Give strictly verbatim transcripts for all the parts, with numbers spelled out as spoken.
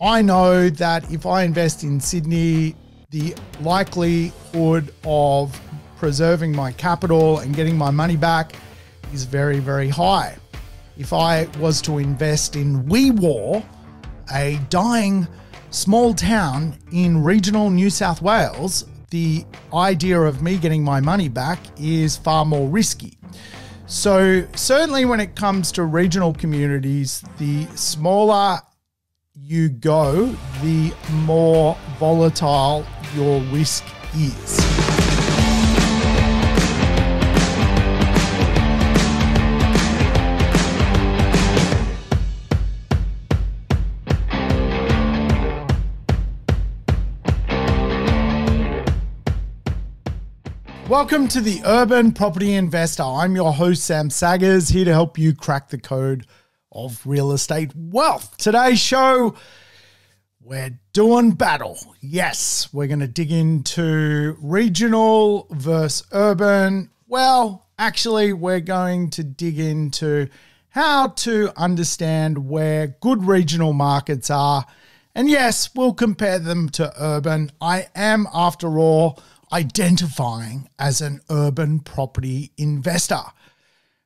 I know that if I invest in Sydney, the likelihood of preserving my capital and getting my money back is very, very high. If I was to invest in Wee Waa, a dying small town in regional New South Wales, the idea of me getting my money back is far more risky. So certainly when it comes to regional communities, the smaller you go, the more volatile your risk is. Welcome to the Urban Property Investor. I'm your host, Sam Saggers, here to help you crack the code of real estate wealth. Today's show, we're doing battle. Yes, we're going to dig into regional versus urban. Well, actually, we're going to dig into how to understand where good regional markets are. And yes, we'll compare them to urban. I am, after all, identifying as an urban property investor.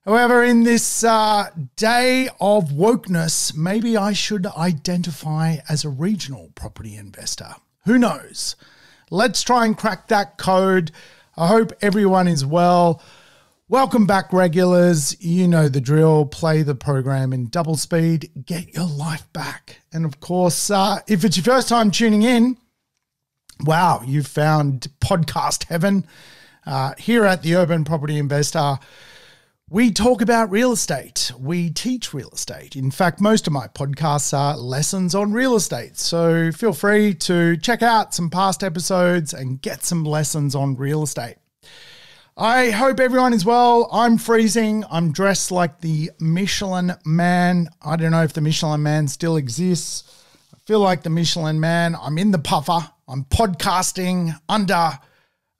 However, in this uh, day of wokeness, maybe I should identify as a regional property investor. Who knows? Let's try and crack that code. I hope everyone is well. Welcome back, regulars. You know the drill. Play the program in double speed. Get your life back. And of course, uh, if it's your first time tuning in, wow, you've found podcast heaven. Uh, here at the Urban Property Investor, we talk about real estate. We teach real estate. In fact, most of my podcasts are lessons on real estate. So feel free to check out some past episodes and get some lessons on real estate. I hope everyone is well. I'm freezing. I'm dressed like the Michelin man. I don't know if the Michelin man still exists. I feel like the Michelin man. I'm in the puffer. I'm podcasting under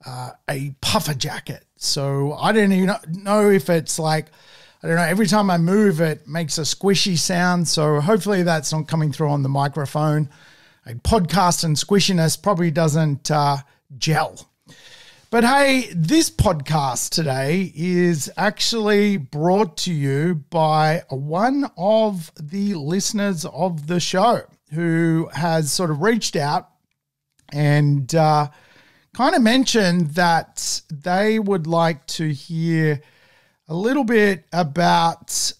uh, a puffer jacket. So I don't even know if it's like, I don't know, every time I move, it makes a squishy sound. So hopefully that's not coming through on the microphone. A podcast and squishiness probably doesn't uh, gel. But hey, this podcast today is actually brought to you by one of the listeners of the show who has sort of reached out and uh, kind of mentioned that they would like to hear a little bit about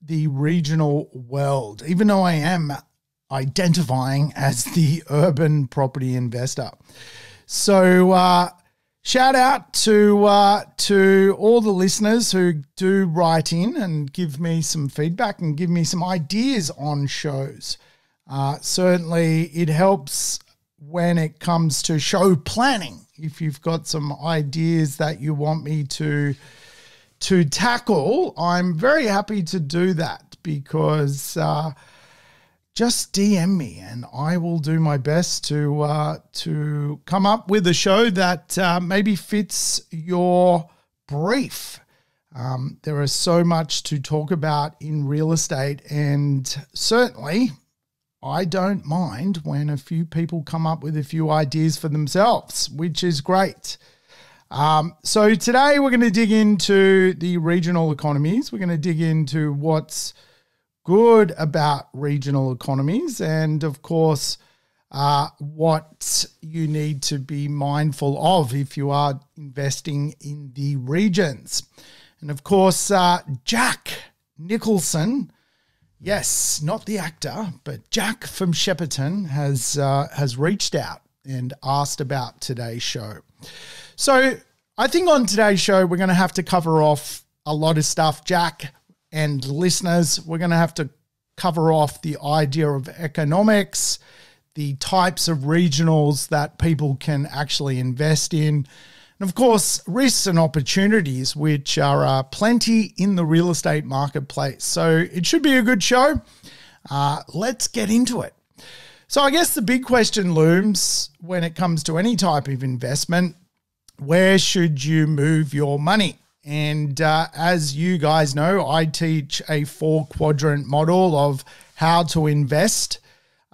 the regional world, even though I am identifying as the urban property investor. So uh, shout out to, uh, to all the listeners who do write in and give me some feedback and give me some ideas on shows. Uh, certainly it helps when it comes to show planning, if you've got some ideas that you want me to, to tackle, I'm very happy to do that because uh, just D M me and I will do my best to, uh, to come up with a show that uh, maybe fits your brief. Um, there is so much to talk about in real estate, and certainly I don't mind when a few people come up with a few ideas for themselves, which is great. Um, so today we're going to dig into the regional economies. We're going to dig into what's good about regional economies and, of course, uh, what you need to be mindful of if you are investing in the regions. And, of course, uh, Jack Nicholson, yes, not the actor, but Jack from Shepparton has uh, has reached out and asked about today's show. So I think on today's show, we're going to have to cover off a lot of stuff. Jack and listeners, we're going to have to cover off the idea of economics, the types of regionals that people can actually invest in, and of course, risks and opportunities, which are uh, plenty in the real estate marketplace. So it should be a good show. Uh, let's get into it. So I guess the big question looms when it comes to any type of investment: where should you move your money? And uh, as you guys know, I teach a four quadrant model of how to invest.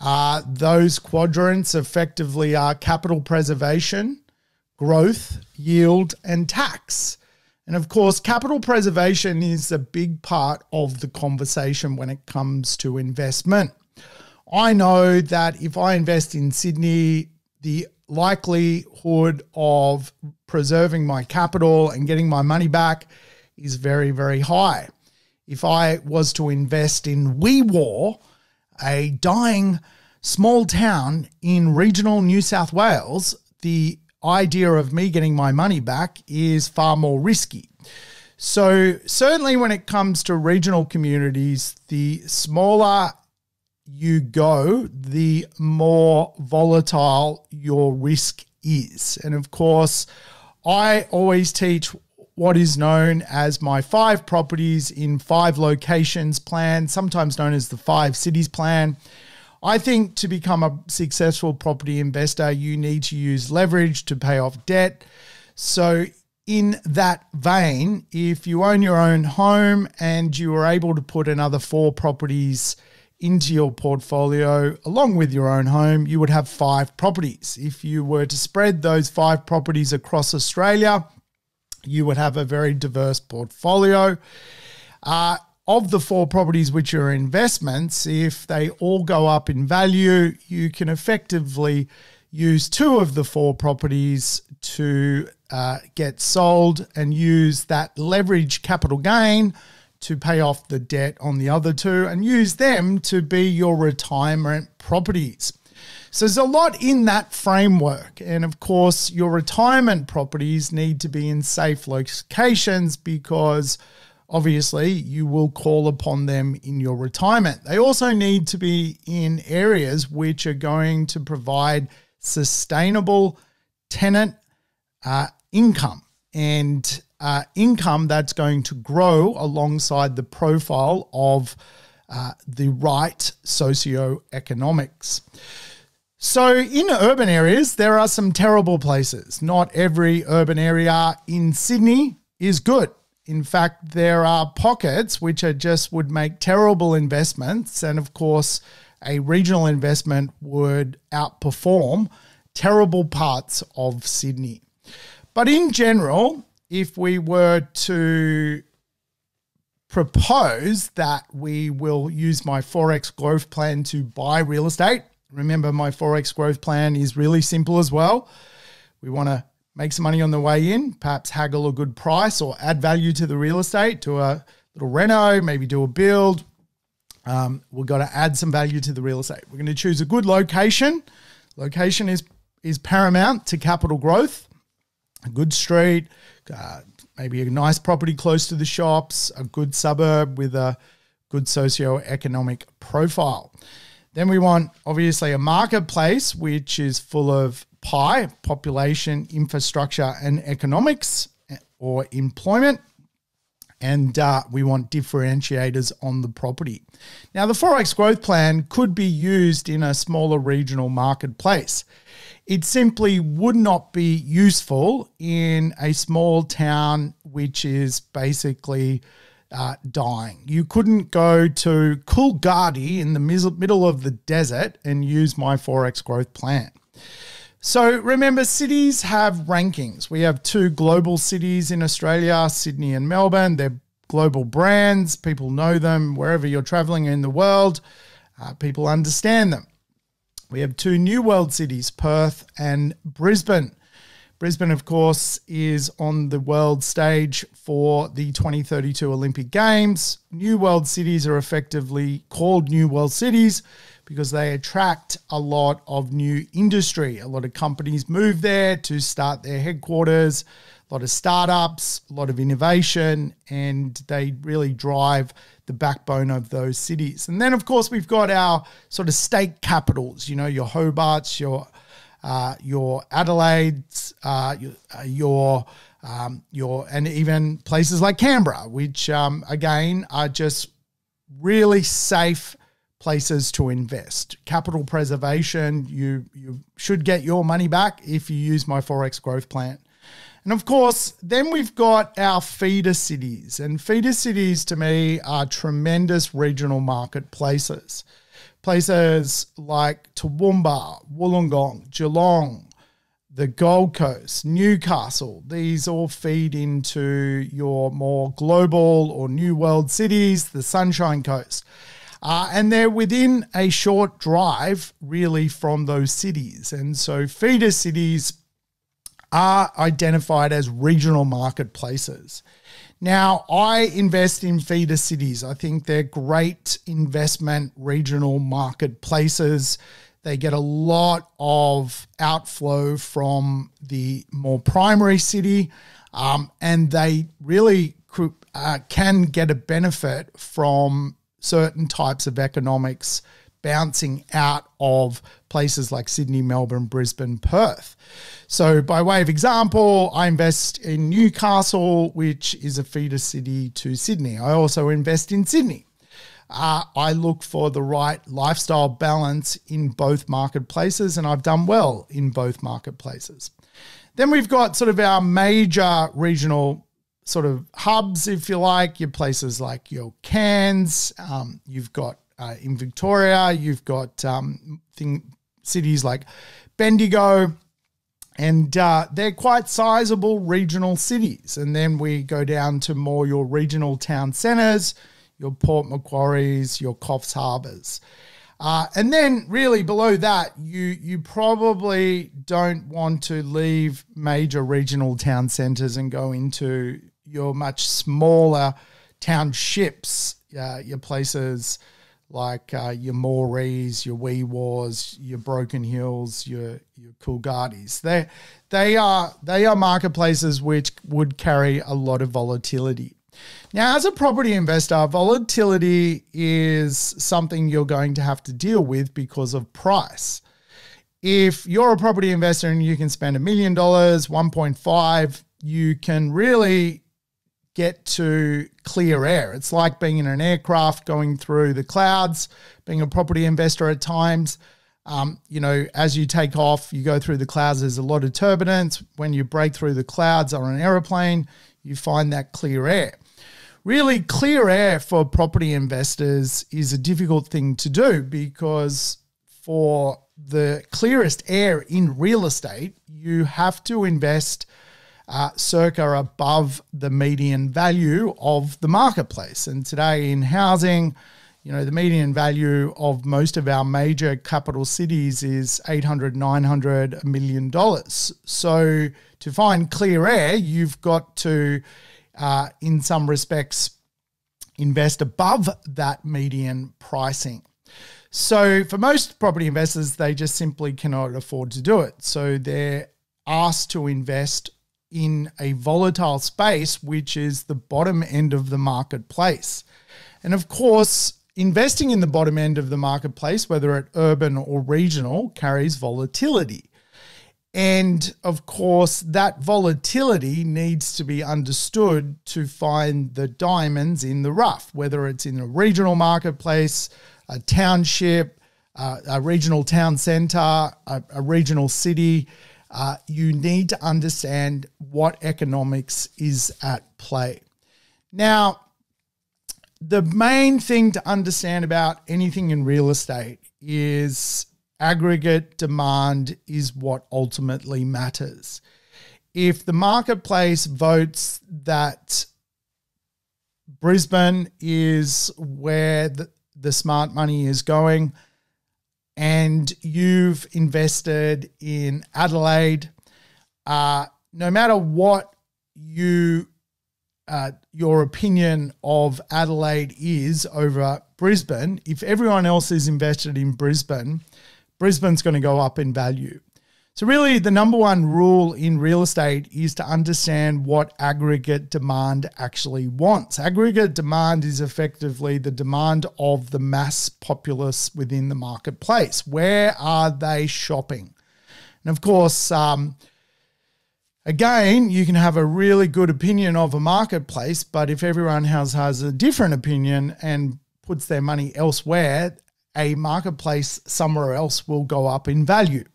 Uh, those quadrants effectively are capital preservation, growth, yield, and tax. And of course, capital preservation is a big part of the conversation when it comes to investment. I know that if I invest in Sydney, the likelihood of preserving my capital and getting my money back is very, very high. If I was to invest in Wee Waa, a dying small town in regional New South Wales, the idea of me getting my money back is far more risky. So certainly when it comes to regional communities, the smaller you go, the more volatile your risk is. And of course, I always teach what is known as my five properties in five locations plan, sometimes known as the five cities plan. I think to become a successful property investor, you need to use leverage to pay off debt. So in that vein, if you own your own home and you are able to put another four properties into your portfolio along with your own home, you would have five properties. If you were to spread those five properties across Australia, you would have a very diverse portfolio. Uh, of the four properties which are investments, if they all go up in value, you can effectively use two of the four properties to uh, get sold and use that leverage capital gain to pay off the debt on the other two and use them to be your retirement properties. So there's a lot in that framework. And of course, your retirement properties need to be in safe locations because obviously you will call upon them in your retirement. They also need to be in areas which are going to provide sustainable tenant uh, income and uh, income that's going to grow alongside the profile of Uh, the right socioeconomics. So in urban areas, there are some terrible places. Not every urban area in Sydney is good. In fact, there are pockets which are just would make terrible investments. And of course, a regional investment would outperform terrible parts of Sydney. But in general, if we were to propose that we will use my Forex growth plan to buy real estate. Remember, my Forex growth plan is really simple as well. We want to make some money on the way in, perhaps haggle a good price or add value to the real estate, do a little reno, maybe do a build. Um, we've got to add some value to the real estate. We're going to choose a good location. Location is, is paramount to capital growth. A good street, uh, maybe a nice property close to the shops, a good suburb with a good socioeconomic profile. Then we want, obviously, a marketplace which is full of pie, population, infrastructure, and economics or employment. And uh, we want differentiators on the property. Now, the Forex growth plan could be used in a smaller regional marketplace. It simply would not be useful in a small town which is basically uh, dying. You couldn't go to Coolgardie in the middle of the desert and use my Forex growth plan. So remember, cities have rankings. We have two global cities in Australia, Sydney and Melbourne. They're global brands. People know them wherever you're traveling in the world. Uh, people understand them. We have two New World cities, Perth and Brisbane. Brisbane, of course, is on the world stage for the twenty thirty-two Olympic Games. New World cities are effectively called New World cities because they attract a lot of new industry. A lot of companies move there to start their headquarters, a lot of startups, a lot of innovation, and they really drive the backbone of those cities. And then, of course, we've got our sort of state capitals, you know, your Hobarts, your uh, your Adelaides, uh, your, uh, your, um, your, and even places like Canberra, which, um, again, are just really safe places to invest. Capital preservation, you, you should get your money back if you use my Forex growth plan. And of course, then we've got our feeder cities. And feeder cities to me are tremendous regional marketplaces. places like Toowoomba, Wollongong, Geelong, the Gold Coast, Newcastle, these all feed into your more global or new world cities, the Sunshine Coast. Uh, and they're within a short drive, really, from those cities. And so feeder cities are identified as regional marketplaces. Now, I invest in feeder cities. I think they're great investment regional marketplaces. They get a lot of outflow from the more primary city, um, and they really uh, can get a benefit from certain types of economics bouncing out of places like Sydney, Melbourne, Brisbane, Perth. So by way of example, I invest in Newcastle, which is a feeder city to Sydney. I also invest in Sydney. Uh, I look for the right lifestyle balance in both marketplaces, and I've done well in both marketplaces. Then we've got sort of our major regional sort of hubs, if you like, your places like your Cairns, um, you've got Uh, in Victoria, you've got um, thing, cities like Bendigo, and uh, they're quite sizable regional cities. And then we go down to more your regional town centres, your Port Macquarie's, your Coffs Harbours. Uh, and then really below that, you, you probably don't want to leave major regional town centres and go into your much smaller townships, uh, your places like uh, your Maurees, your Wee Waas, your Broken Hills, your your Coolgardies. They they are they are marketplaces which would carry a lot of volatility. Now, as a property investor, volatility is something you're going to have to deal with because of price. If you're a property investor and you can spend a million dollars, one point five, you can really get to clear air. It's like being in an aircraft going through the clouds, being a property investor at times. Um, you know, as you take off, you go through the clouds, there's a lot of turbulence. When you break through the clouds on an airplane, you find that clear air. Really, clear air for property investors is a difficult thing to do because for the clearest air in real estate, you have to invest Uh, circa above the median value of the marketplace. And today in housing, you know, the median value of most of our major capital cities is eight hundred, nine hundred million dollars. So to find clear air, you've got to, uh, in some respects, invest above that median pricing. So for most property investors, they just simply cannot afford to do it. So they're asked to invest in a volatile space, which is the bottom end of the marketplace. And of course, investing in the bottom end of the marketplace, whether it urban or regional, carries volatility. And of course, that volatility needs to be understood to find the diamonds in the rough, whether it's in a regional marketplace, a township, uh, a regional town centre, a, a regional city. Uh, you need to understand what economics is at play. Now, the main thing to understand about anything in real estate is aggregate demand is what ultimately matters. If the marketplace votes that Brisbane is where the, the smart money is going, and you've invested in Adelaide, uh, no matter what you uh, your opinion of Adelaide is over Brisbane, if everyone else is invested in Brisbane, Brisbane's going to go up in value. So really the number one rule in real estate is to understand what aggregate demand actually wants. Aggregate demand is effectively the demand of the mass populace within the marketplace. Where are they shopping? And of course, um, again, you can have a really good opinion of a marketplace, but if everyone has, has a different opinion and puts their money elsewhere, a marketplace somewhere else will go up in value.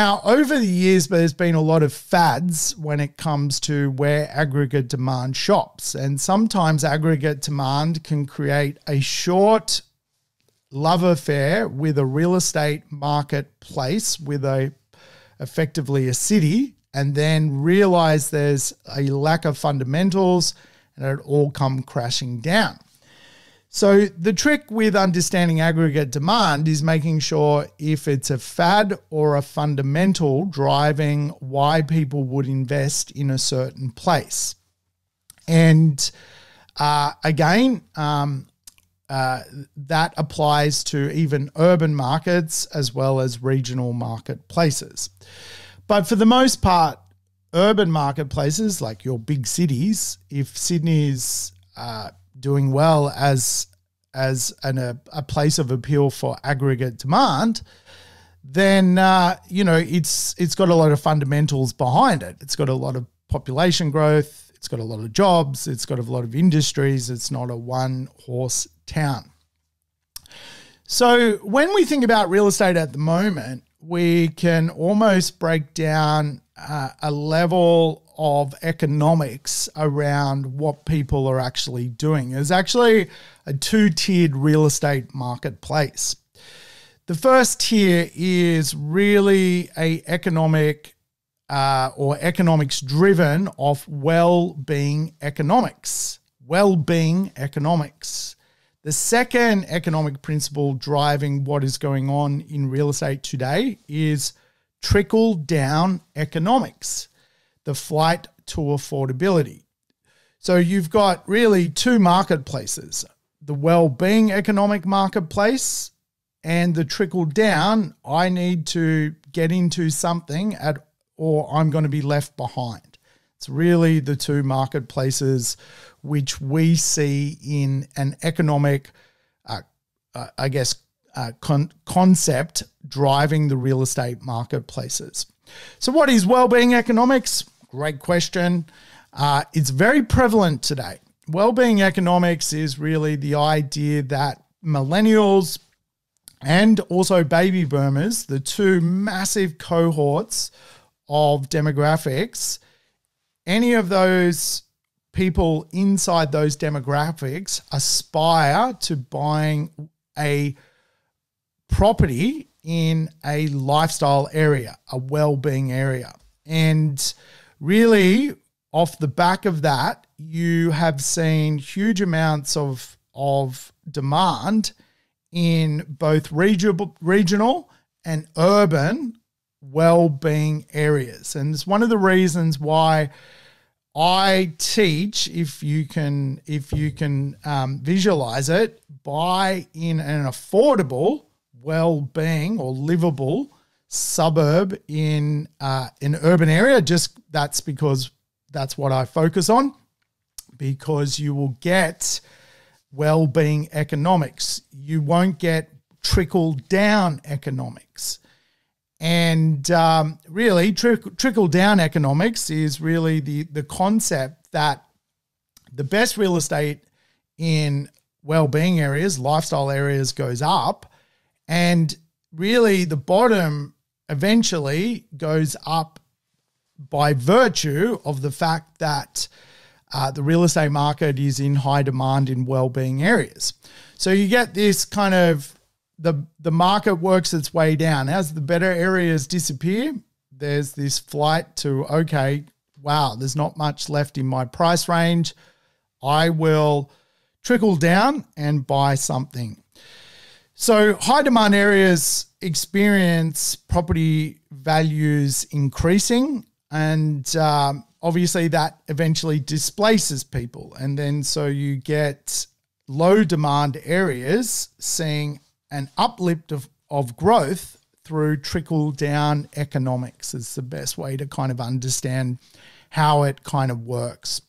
Now, over the years, there's been a lot of fads when it comes to where aggregate demand shops. And sometimes aggregate demand can create a short love affair with a real estate marketplace, with a effectively a city, and then realize there's a lack of fundamentals and it all come crashing down. So the trick with understanding aggregate demand is making sure if it's a fad or a fundamental driving why people would invest in a certain place. And uh, again, um, uh, that applies to even urban markets as well as regional marketplaces. But for the most part, urban marketplaces like your big cities, if Sydney's uh, doing well as as an, a, a place of appeal for aggregate demand, then uh, you know it's it's got a lot of fundamentals behind it. It's got a lot of population growth. It's got a lot of jobs. It's got a lot of industries. It's not a one horse town. So when we think about real estate at the moment, we can almost break down uh, a level of economics around what people are actually doing. There's actually a two-tiered real estate marketplace. The first tier is really a economic uh, or economics driven off well-being economics, well-being economics. The second economic principle driving what is going on in real estate today is trickle-down economics, the flight to affordability. So you've got really two marketplaces, the well-being economic marketplace and the trickle-down, I need to get into something at, or I'm going to be left behind. It's really the two marketplaces which we see in an economic, uh, uh, I guess, uh, con concept driving the real estate marketplaces. So what is well-being economics? Great question. Uh, it's very prevalent today. Well-being economics is really the idea that millennials and also baby boomers, the two massive cohorts of demographics, any of those people inside those demographics aspire to buying a property in a lifestyle area, a well-being area. And really, off the back of that, you have seen huge amounts of, of demand in both regional, regional and urban well-being areas. And it's one of the reasons why I teach, if you can, if you can um, visualize it, buy in an affordable, well-being or livable suburb in uh, an urban area. Just that's because that's what I focus on, because you will get well-being economics. You won't get trickle-down economics. And um, really, tri trickle-down economics is really the, the concept that the best real estate in well-being areas, lifestyle areas, goes up, and really the bottom eventually goes up by virtue of the fact that uh, the real estate market is in high demand in well-being areas. So you get this kind of, The, the market works its way down. As the better areas disappear, there's this flight to, okay, wow, there's not much left in my price range. I will trickle down and buy something. So high demand areas experience property values increasing, and um, obviously that eventually displaces people. And then so you get low demand areas seeing an uplift of, of growth through trickle-down economics is the best way to kind of understand how it kind of works.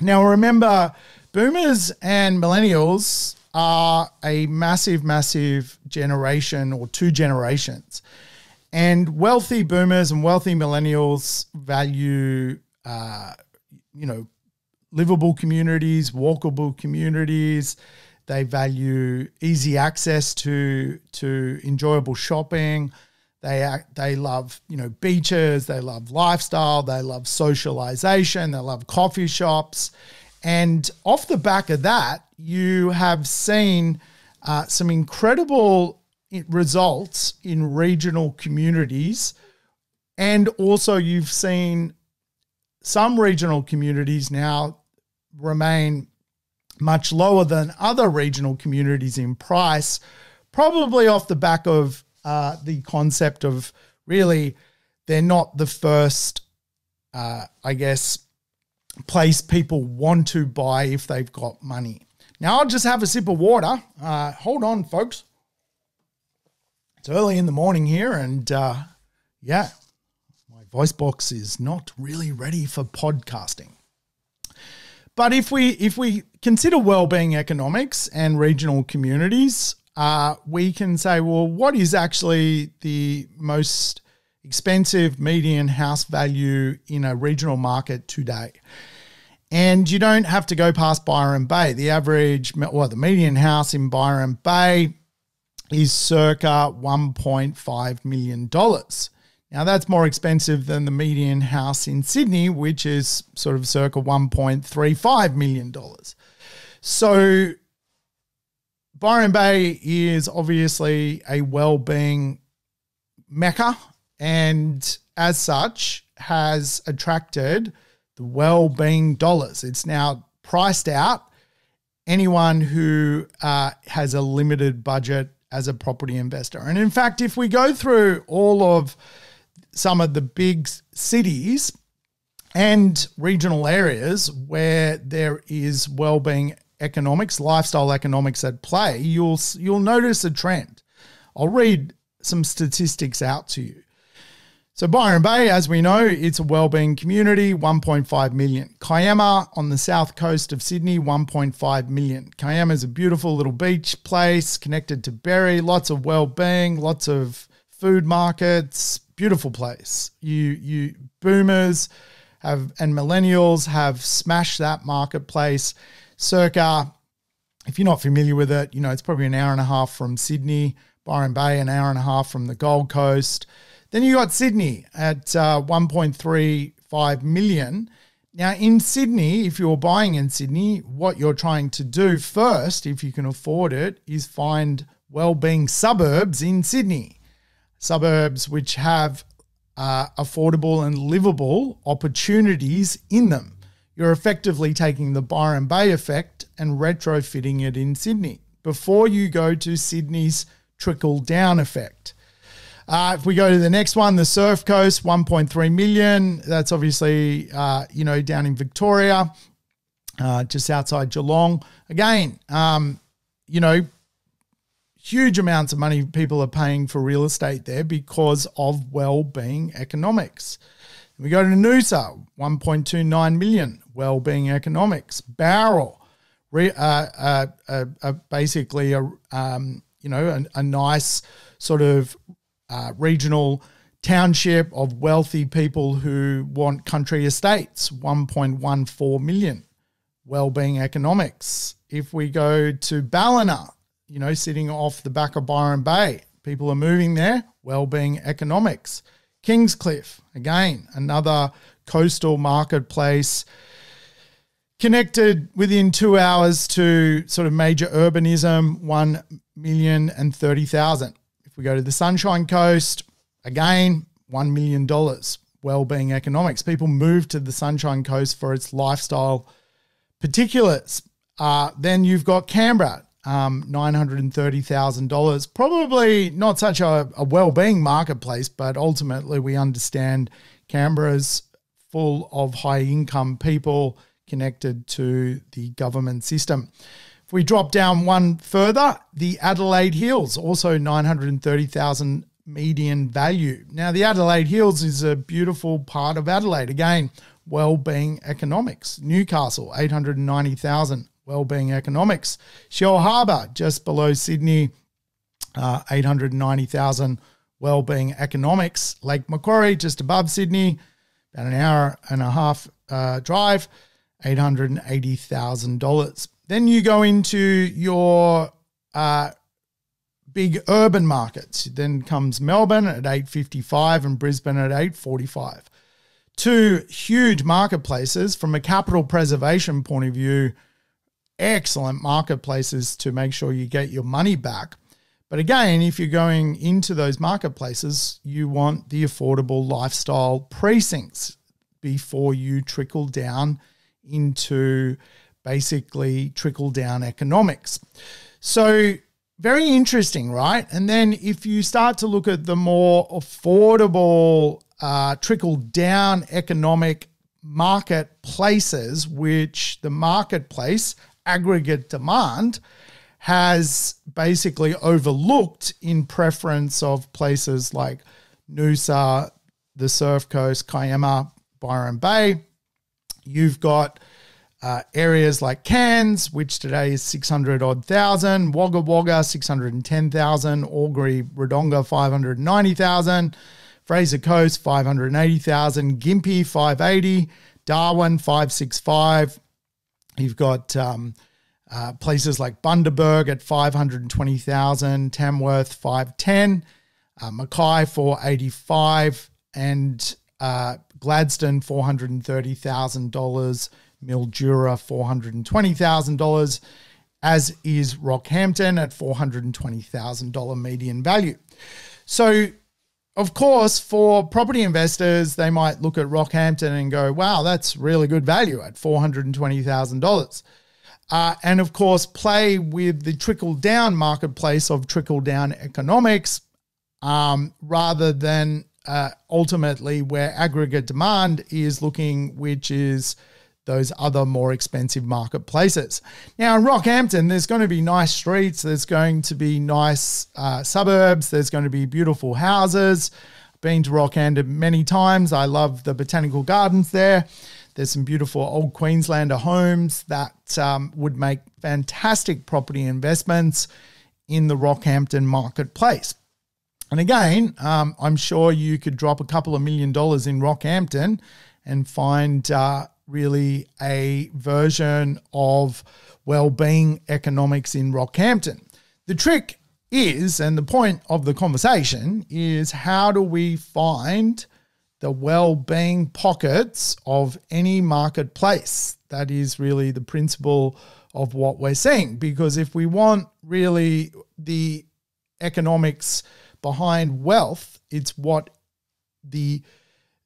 Now, remember, boomers and millennials are a massive, massive generation or two generations. And wealthy boomers and wealthy millennials value, uh, you know, livable communities, walkable communities. They value easy access to to enjoyable shopping. They they love, you know, beaches. They love lifestyle. They love socialization. They love coffee shops. And off the back of that, you have seen uh, some incredible results in regional communities, and also you've seen some regional communities now remain much lower than other regional communities in price, probably off the back of uh, the concept of really they're not the first, uh, I guess, place people want to buy if they've got money. Now I'll just have a sip of water. Uh, hold on, folks. It's early in the morning here, and uh, yeah, my voice box is not really ready for podcasting. But if we if we consider well-being economics and regional communities, uh, we can say, well, what is actually the most expensive median house value in a regional market today? And you don't have to go past Byron Bay. The average, well, the median house in Byron Bay is circa one point five million dollars. Now, that's more expensive than the median house in Sydney, which is sort of circa one point three five million dollars. So Byron Bay is obviously a well-being mecca, and as such has attracted the well-being dollars. It's now priced out. Anyone who uh, has a limited budget as a property investor. And in fact, if we go through all of some of the big cities and regional areas where there is well-being economics, lifestyle economics at play, you'll, you'll notice a trend. I'll read some statistics out to you. So Byron Bay, as we know, it's a well-being community, one point five million. Kiama on the south coast of Sydney, one point five million. Kiama is a beautiful little beach place connected to Berry, lots of well-being, lots of food markets, beautiful place. You, you boomers have and millennials have smashed that marketplace. Circa, if you're not familiar with it, you know, it's probably an hour and a half from Sydney, Byron Bay an hour and a half from the Gold Coast. Then you got Sydney at uh, one point three five million. Now in Sydney, if you're buying in Sydney, what you're trying to do first, if you can afford it, is find well-being suburbs in Sydney. Suburbs which have uh, affordable and livable opportunities in them. You're effectively taking the Byron Bay effect and retrofitting it in Sydney before you go to Sydney's trickle-down effect. Uh, if we go to the next one, the Surf Coast, one point three million. That's obviously, uh, you know, down in Victoria, uh, just outside Geelong. Again, um, you know, huge amounts of money people are paying for real estate there because of well-being economics. We go to Noosa, one point two nine million, well-being economics. Barrel, re, uh, uh, uh, uh, basically, a um, you know, a, a nice sort of Uh, regional township of wealthy people who want country estates, one point one four million, well-being economics. If we go to Ballina, you know, sitting off the back of Byron Bay, people are moving there, well-being economics. Kingscliff, again, another coastal marketplace connected within two hours to sort of major urbanism, one million and thirty thousand. If we go to the Sunshine Coast, again, one million dollars, well-being economics. People move to the Sunshine Coast for its lifestyle particulars. Uh, then you've got Canberra, um, nine hundred thirty thousand dollars. Probably not such a, a well-being marketplace, but ultimately we understand Canberra's full of high-income people connected to the government system. We drop down one further, the Adelaide Hills, also nine hundred thirty thousand median value. Now, the Adelaide Hills is a beautiful part of Adelaide. Again, well-being economics. Newcastle, eight hundred ninety thousand, well-being economics. Shell Harbour, just below Sydney, uh, eight hundred ninety thousand, well-being economics. Lake Macquarie, just above Sydney, about an hour and a half uh, drive, eight hundred eighty thousand dollars. Then you go into your uh, big urban markets. Then comes Melbourne at eight fifty-five and Brisbane at eight forty-five. Two huge marketplaces from a capital preservation point of view, excellent marketplaces to make sure you get your money back. But again, if you're going into those marketplaces, you want the affordable lifestyle precincts before you trickle down into basically trickle down economics. So very interesting, right? And then if you start to look at the more affordable uh, trickle down economic marketplaces, which the marketplace aggregate demand has basically overlooked in preference of places like Noosa, the Surf Coast, Kiama, Byron Bay. You've got uh, areas like Cairns, which today is six hundred odd thousand, Wagga Wagga, six hundred ten thousand, Albury, Wodonga, five hundred ninety thousand, Fraser Coast, five hundred eighty thousand, Gympie, five eighty, Darwin, five sixty-five. You've got um, Uh, places like Bundaberg at five hundred twenty thousand, Tamworth five ten, uh, Mackay four eighty-five, and uh, Gladstone four hundred thirty thousand dollars, Mildura four hundred twenty thousand dollars, as is Rockhampton at four hundred twenty thousand dollars median value. So, of course, for property investors, they might look at Rockhampton and go, wow, that's really good value at four hundred twenty thousand dollars. Uh, and of course, play with the trickle down marketplace of trickle down economics um, rather than uh, ultimately where aggregate demand is looking, which is those other more expensive marketplaces. Now, in Rockhampton, there's going to be nice streets. There's going to be nice uh, suburbs. There's going to be beautiful houses. I've been to Rockhampton many times. I love the botanical gardens there. There's some beautiful old Queenslander homes that um, would make fantastic property investments in the Rockhampton marketplace. And again, um, I'm sure you could drop a couple of million dollars in Rockhampton and find uh, really a version of well-being economics in Rockhampton. The trick is, and the point of the conversation is, how do we find the well-being pockets of any marketplace? That is really the principle of what we're seeing, because if we want really the economics behind wealth, it's what the,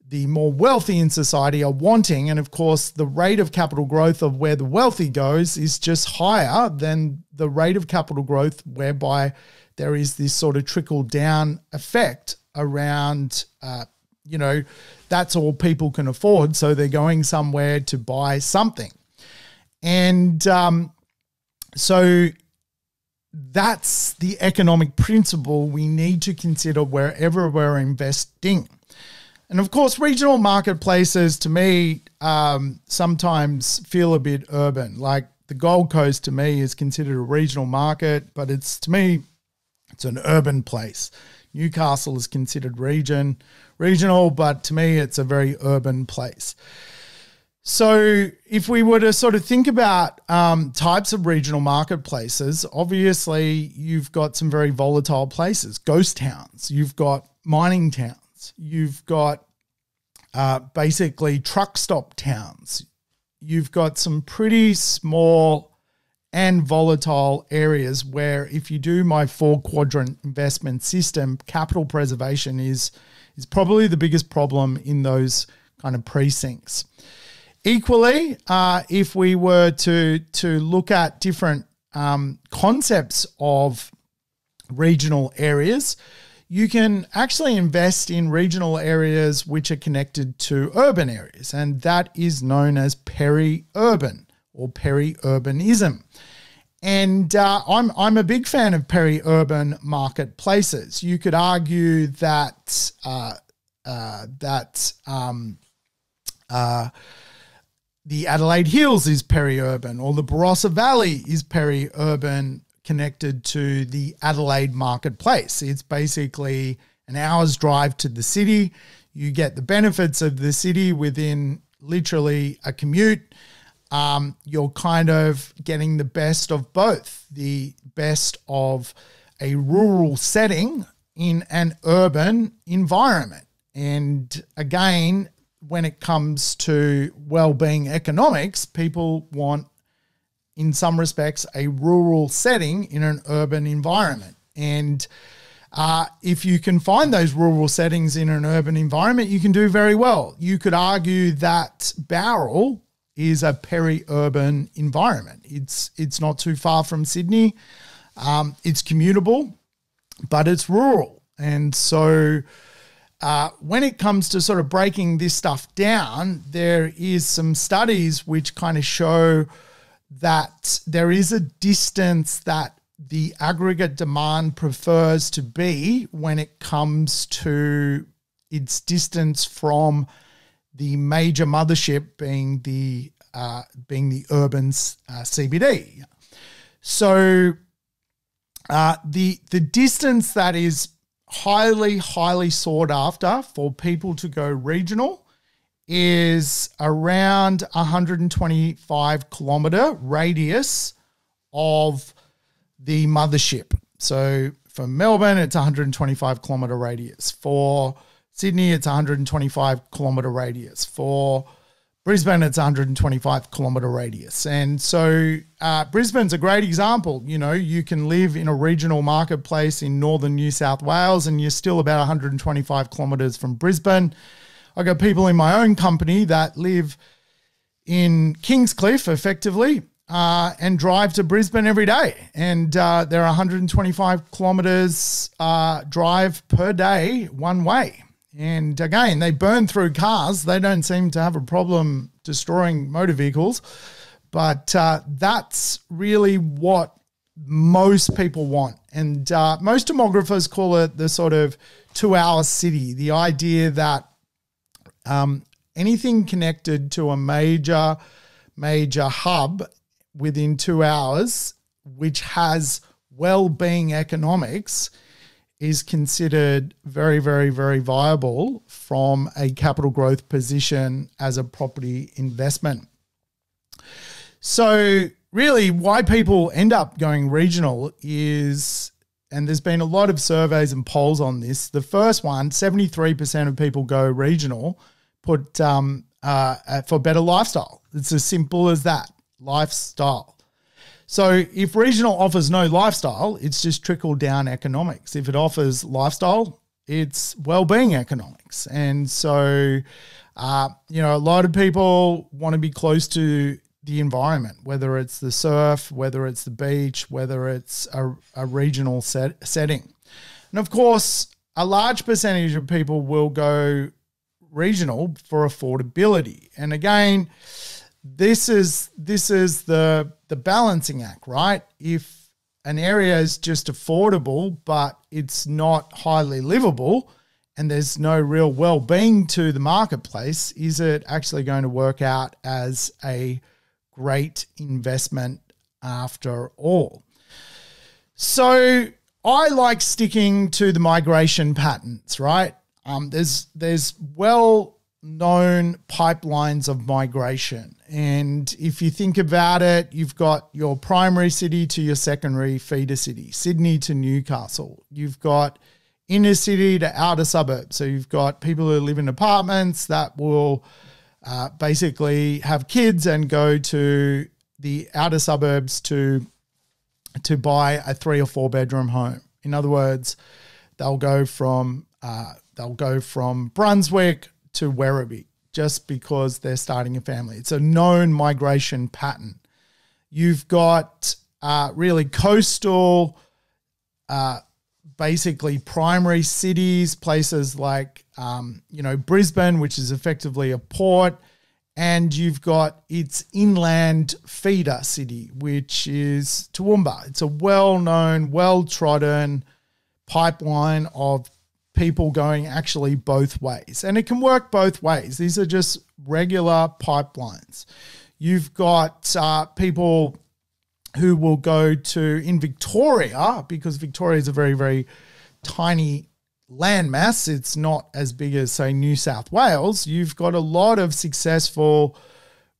the more wealthy in society are wanting. And of course, the rate of capital growth of where the wealthy goes is just higher than the rate of capital growth whereby there is this sort of trickle-down effect around uh, you know, that's all people can afford, so they're going somewhere to buy something. And um, so that's the economic principle we need to consider wherever we're investing. And of course, regional marketplaces to me um, sometimes feel a bit urban. Like the Gold Coast to me is considered a regional market, but it's to me, it's an urban place. Newcastle is considered region, regional, but to me, it's a very urban place. So if we were to sort of think about um, types of regional marketplaces, obviously you've got some very volatile places, ghost towns, you've got mining towns, you've got uh, basically truck stop towns, you've got some pretty small and volatile areas where if you do my four quadrant investment system, capital preservation is, is probably the biggest problem in those kind of precincts. Equally, uh, if we were to, to look at different um, concepts of regional areas, you can actually invest in regional areas which are connected to urban areas, and that is known as peri-urban or peri-urbanism. And uh, I'm, I'm a big fan of peri-urban marketplaces. You could argue that, uh, uh, that um, uh, the Adelaide Hills is peri-urban, or the Barossa Valley is peri-urban connected to the Adelaide marketplace. It's basically an hour's drive to the city. You get the benefits of the city within literally a commute. Um, you're kind of getting the best of both, the best of a rural setting in an urban environment. And again, when it comes to well-being economics, people want in some respects, a rural setting in an urban environment. And uh, if you can find those rural settings in an urban environment, you can do very well. You could argue that Barrel is a peri-urban environment. It's, it's not too far from Sydney. Um, it's commutable, but it's rural. And so uh, when it comes to sort of breaking this stuff down, there is some studies which kind of show that there is a distance that the aggregate demand prefers to be when it comes to its distance from the major mothership, being the uh, being the urban uh, C B D. So uh, the the distance that is highly highly sought after for people to go regional is around one hundred twenty-five kilometre radius of the mothership. So for Melbourne, it's one hundred twenty-five kilometre radius. For Sydney, it's one hundred twenty-five kilometre radius. For Brisbane, it's one hundred twenty-five kilometre radius. And so uh, Brisbane's a great example. You know, you can live in a regional marketplace in northern New South Wales and you're still about one hundred twenty-five kilometres from Brisbane. I've got people in my own company that live in Kingscliff, effectively, uh, and drive to Brisbane every day. And uh, they're one hundred twenty-five kilometres uh, drive per day one way. And again, they burn through cars. They don't seem to have a problem destroying motor vehicles. But uh, that's really what most people want. And uh, most demographers call it the sort of two-hour city, the idea that Um, anything connected to a major, major hub within two hours, which has well-being economics, is considered very, very, very viable from a capital growth position as a property investment. So really why people end up going regional is, and there's been a lot of surveys and polls on this, the first one, seventy-three percent of people go regional, put um, uh, for better lifestyle. It's as simple as that, lifestyle. So if regional offers no lifestyle, it's just trickle down economics. If it offers lifestyle, it's well-being economics. And so, uh, you know, a lot of people want to be close to the environment, whether it's the surf, whether it's the beach, whether it's a, a regional set, setting. And of course, a large percentage of people will go regional for affordability. And again, this is this is the the balancing act, right? If an area is just affordable, but it's not highly livable and there's no real well-being to the marketplace, is it actually going to work out as a great investment after all? So I like sticking to the migration patterns, right? Um, there's there's well-known pipelines of migration. And if you think about it, you've got your primary city to your secondary feeder city, Sydney to Newcastle. You've got inner city to outer suburbs. So you've got people who live in apartments that will uh, basically have kids and go to the outer suburbs to, to buy a three or four bedroom home. In other words, they'll go from... Uh, They'll go from Brunswick to Werribee just because they're starting a family. It's a known migration pattern. You've got uh, really coastal, uh, basically primary cities, places like, um, you know, Brisbane, which is effectively a port. And you've got its inland feeder city, which is Toowoomba. It's a well-known, well-trodden pipeline of people going actually both ways. And it can work both ways. These are just regular pipelines. You've got uh, people who will go to, in Victoria, because Victoria is a very, very tiny landmass. It's not as big as, say, New South Wales. You've got a lot of successful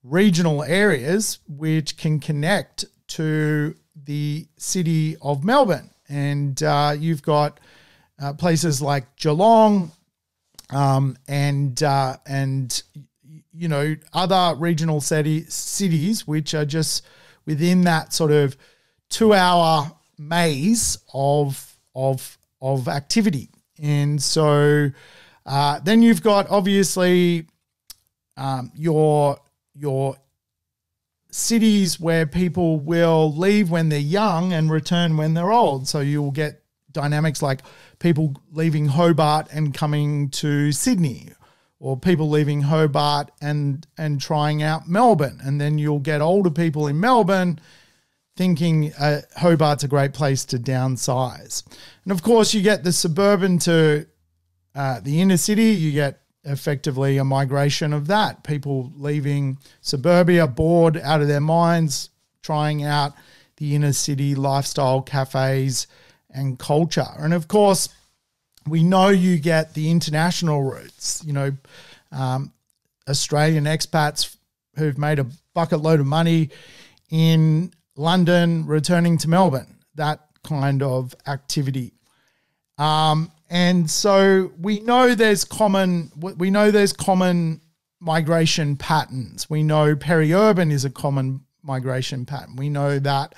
regional areas which can connect to the city of Melbourne. And uh, you've got Uh, places like Geelong um, and, uh, and you know, other regional city, cities which are just within that sort of two-hour maze of of of activity. And so uh, then you've got obviously um, your your cities where people will leave when they're young and return when they're old. So you will get dynamics like people leaving Hobart and coming to Sydney, or people leaving Hobart and and trying out Melbourne. And then you'll get older people in Melbourne thinking uh, Hobart's a great place to downsize. And of course you get the suburban to uh, the inner city, you get effectively a migration of that. People leaving suburbia, bored out of their minds, trying out the inner city lifestyle, cafes and culture. And of course, we know you get the international routes, you know, um, Australian expats who've made a bucket load of money in London, returning to Melbourne, that kind of activity. Um, and so we know there's common, we know there's common migration patterns. We know peri-urban is a common migration pattern. We know that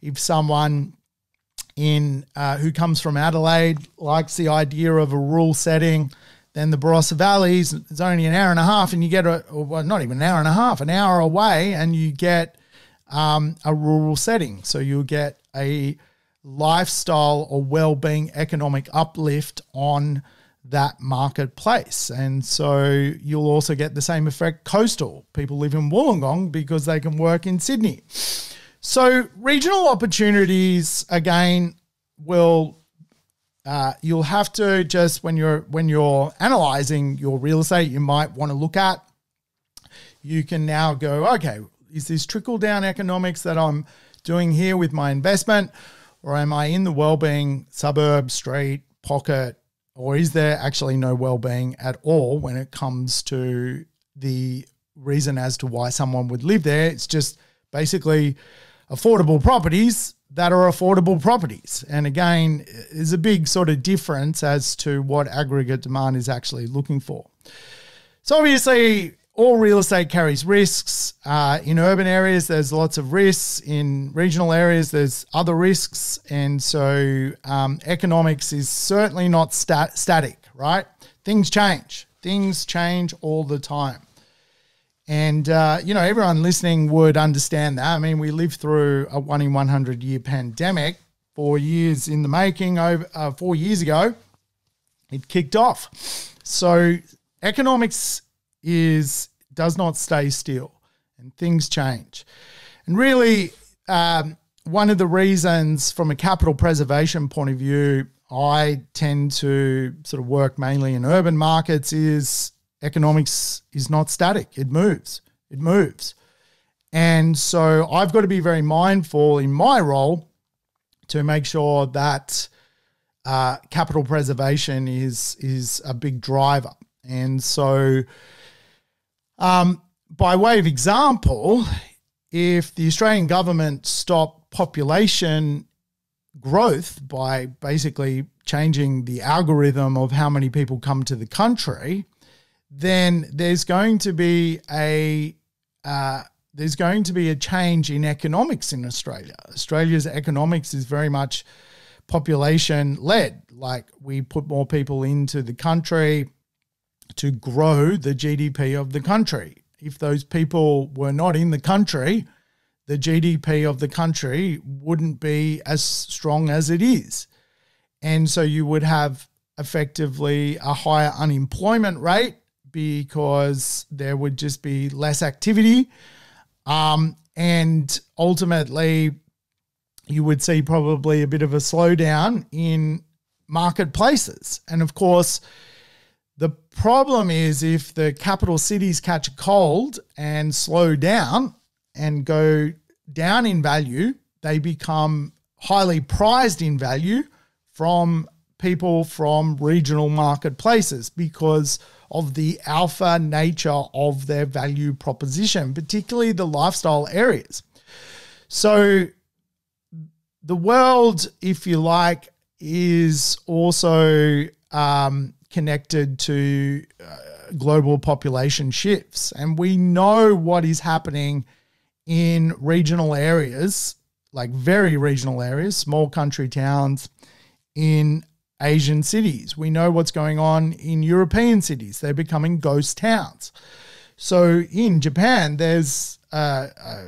if someone in uh, who comes from Adelaide likes the idea of a rural setting, then the Barossa Valley is only an hour and a half, and you get a, well, not even an hour and a half, an hour away, and you get um, a rural setting. So you'll get a lifestyle or well-being economic uplift on that marketplace. And so you'll also get the same effect coastal. People live in Wollongong because they can work in Sydney. So regional opportunities, again, will uh, you'll have to just when you're when you're analyzing your real estate, you might want to look at. You can now go, okay, is this trickle down economics that I'm doing here with my investment, or am I in the well-being suburb, street, pocket, or is there actually no well-being at all when it comes to the reason as to why someone would live there? It's just basically affordable properties that are affordable properties. And again, there's a big sort of difference as to what aggregate demand is actually looking for. So obviously, all real estate carries risks. Uh, in urban areas, there's lots of risks. In regional areas, there's other risks. And so um, economics is certainly not stat static, right? Things change. Things change all the time. And, uh, you know, everyone listening would understand that. I mean, we lived through a one in one hundred year pandemic four years in the making over uh, four years ago. It kicked off. So economics is does not stay still, and things change. And really, um, one of the reasons from a capital preservation point of view, I tend to sort of work mainly in urban markets is economics is not static. It moves. It moves. And so I've got to be very mindful in my role to make sure that uh, capital preservation is, is a big driver. And so um, by way of example, if the Australian government stopped population growth by basically changing the algorithm of how many people come to the country, then there's going to be a uh, there's going to be a change in economics in Australia. Australia's economics is very much population led. Like we put more people into the country to grow the G D P of the country. If those people were not in the country, the G D P of the country wouldn't be as strong as it is, and so you would have effectively a higher unemployment rate, because there would just be less activity. Um, and ultimately, you would see probably a bit of a slowdown in marketplaces. And of course, the problem is if the capital cities catch a cold and slow down and go down in value, they become highly prized in value from people from regional marketplaces because of the alpha nature of their value proposition, particularly the lifestyle areas. So the world, if you like, is also um, connected to uh, global population shifts. And we know what is happening in regional areas, like very regional areas, small country towns in Asian cities. We know what's going on in European cities. They're becoming ghost towns. So in Japan, there's uh, uh,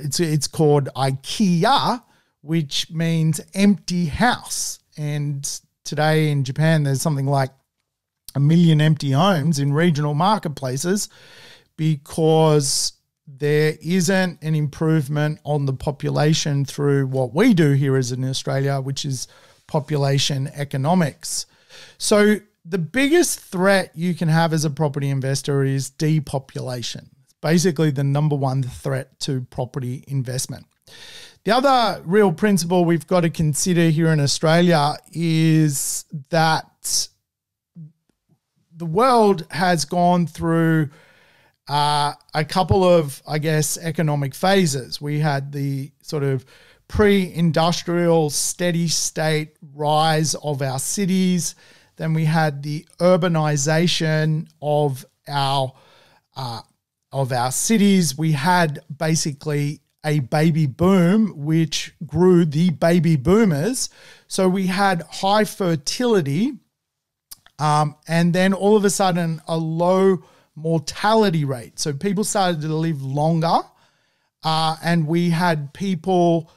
it's it's called IKEA, which means empty house. And today in Japan, there's something like a million empty homes in regional marketplaces because there isn't an improvement on the population through what we do here as in Australia, which is population economics. So the biggest threat you can have as a property investor is depopulation. It's basically the number one threat to property investment. The other real principle we've got to consider here in Australia is that the world has gone through uh, a couple of, I guess, economic phases. We had the sort of pre-industrial steady state rise of our cities. Then we had the urbanization of our, uh, of our cities. We had basically a baby boom, which grew the baby boomers. So we had high fertility um, and then all of a sudden a low mortality rate. So people started to live longer uh, and we had people